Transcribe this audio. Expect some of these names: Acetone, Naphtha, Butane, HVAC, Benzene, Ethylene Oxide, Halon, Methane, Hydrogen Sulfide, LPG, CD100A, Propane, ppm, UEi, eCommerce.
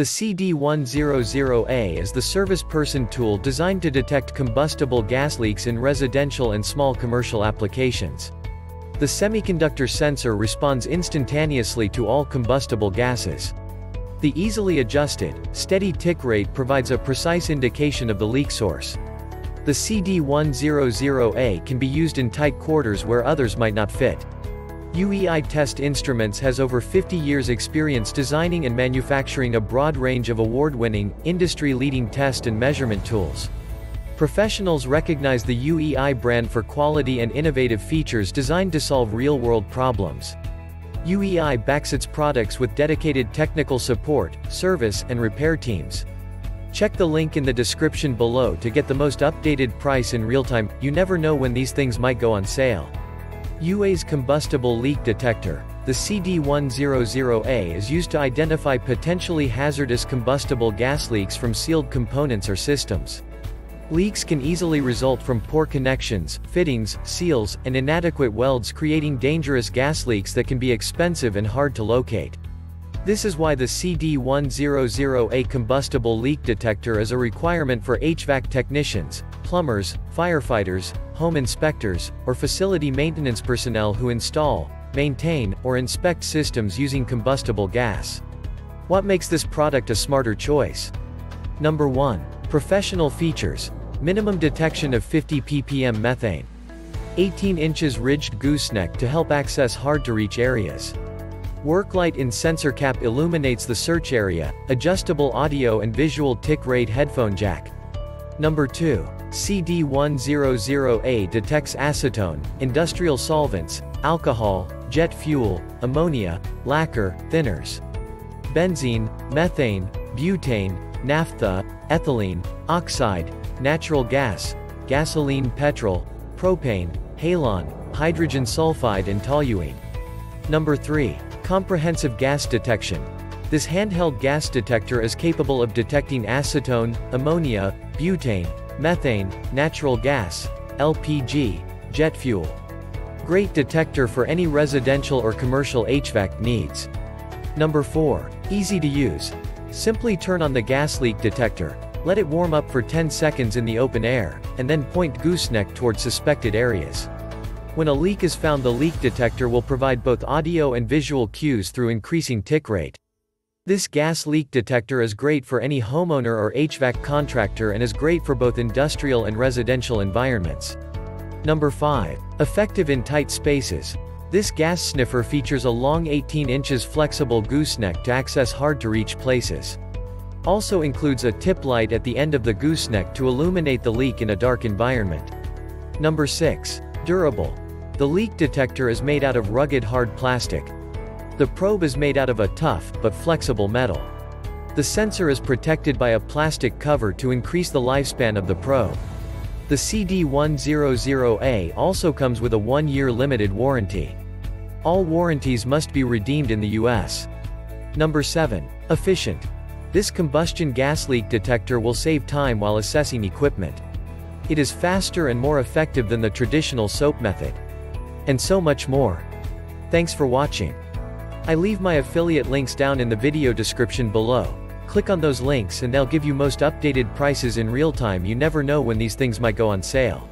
The CD100A is the service person tool designed to detect combustible gas leaks in residential and small commercial applications. The semiconductor sensor responds instantaneously to all combustible gases. The easily adjusted, steady tick rate provides a precise indication of the leak source. The CD100A can be used in tight quarters where others might not fit. UEi Test Instruments has over 50 years' experience designing and manufacturing a broad range of award-winning, industry-leading test and measurement tools. Professionals recognize the UEi brand for quality and innovative features designed to solve real-world problems. UEi backs its products with dedicated technical support, service, and repair teams. Check the link in the description below to get the most updated price in real time. You never know when these things might go on sale. UEi's Combustible Leak Detector. The CD100A is used to identify potentially hazardous combustible gas leaks from sealed components or systems. Leaks can easily result from poor connections, fittings, seals, and inadequate welds, creating dangerous gas leaks that can be expensive and hard to locate. This is why the CD100A Combustible Leak Detector is a requirement for HVAC technicians, plumbers, firefighters, home inspectors, or facility maintenance personnel who install, maintain, or inspect systems using combustible gas. What makes this product a smarter choice? Number 1. Professional features. Minimum detection of 50 ppm methane. 18 inches ridged gooseneck to help access hard-to-reach areas. Worklight in sensor cap illuminates the search area. Adjustable audio and visual tick rate headphone jack. Number 2. CD100A detects acetone, industrial solvents, alcohol, jet fuel, ammonia, lacquer, thinners, benzene, methane, butane, naphtha, ethylene oxide, natural gas, gasoline-petrol, propane, halon, hydrogen sulfide, and toluene. Number 3. Comprehensive gas detection. This handheld gas detector is capable of detecting acetone, ammonia, butane, methane, natural gas, LPG, jet fuel. Great detector for any residential or commercial HVAC needs. Number 4. Easy to use. Simply turn on the gas leak detector, let it warm up for 10 seconds in the open air, and then point gooseneck toward suspected areas. When a leak is found, the leak detector will provide both audio and visual cues through increasing tick rate. This gas leak detector is great for any homeowner or HVAC contractor and is great for both industrial and residential environments. Number 5. Effective in tight spaces. This gas sniffer features a long 18 inches flexible gooseneck to access hard-to-reach places. Also includes a tip light at the end of the gooseneck to illuminate the leak in a dark environment. Number 6. Durable. The leak detector is made out of rugged hard plastic. The probe is made out of a tough, but flexible metal. The sensor is protected by a plastic cover to increase the lifespan of the probe. The CD100A also comes with a 1-year limited warranty. All warranties must be redeemed in the US. Number 7. Efficient. This combustion gas leak detector will save time while assessing equipment. It is faster and more effective than the traditional soap method. And so much more. Thanks for watching. I leave my affiliate links down in the video description below. Click on those links and they'll give you most updated prices in real time. You never know when these things might go on sale.